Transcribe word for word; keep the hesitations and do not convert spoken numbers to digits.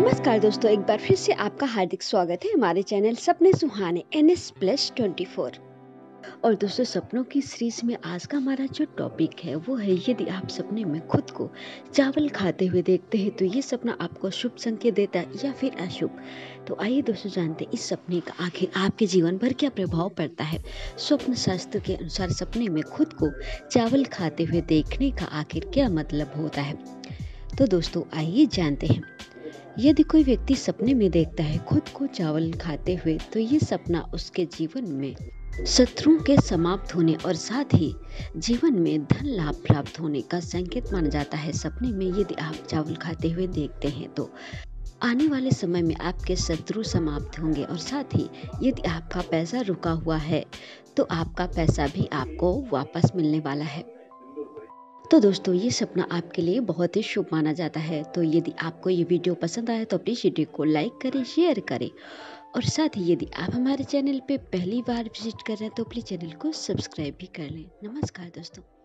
नमस्कार दोस्तों, एक बार फिर से आपका हार्दिक स्वागत है हमारे चैनल सपने सुहाने एन एस प्लस चौबीस। और दोस्तों, सपनों की सीरीज में आज का हमारा जो टॉपिक है वो है, यदि आप सपने में खुद को चावल खाते हुए देखते हैं तो ये सपना आपको शुभ संकेत देता है या फिर अशुभ। तो आइए दोस्तों जानते हैं इस सपने का आखिर आपके जीवन पर क्या प्रभाव पड़ता है। स्वप्न शास्त्र के अनुसार सपने में खुद को चावल खाते हुए देखने का आखिर क्या मतलब होता है। तो दोस्तों आइए जानते हैं। यदि कोई व्यक्ति सपने में देखता है खुद को चावल खाते हुए तो ये सपना उसके जीवन में शत्रुओं के समाप्त होने और साथ ही जीवन में धन लाभ प्राप्त होने का संकेत माना जाता है। सपने में यदि आप चावल खाते हुए देखते हैं तो आने वाले समय में आपके शत्रु समाप्त होंगे और साथ ही यदि आपका पैसा रुका हुआ है तो आपका पैसा भी आपको वापस मिलने वाला है। तो दोस्तों ये सपना आपके लिए बहुत ही शुभ माना जाता है। तो यदि आपको ये वीडियो पसंद आए तो प्लीज़ वीडियो को लाइक करें, शेयर करें और साथ ही यदि आप हमारे चैनल पे पहली बार विजिट कर रहे हैं तो प्लीज़ चैनल को सब्सक्राइब भी कर लें। नमस्कार दोस्तों।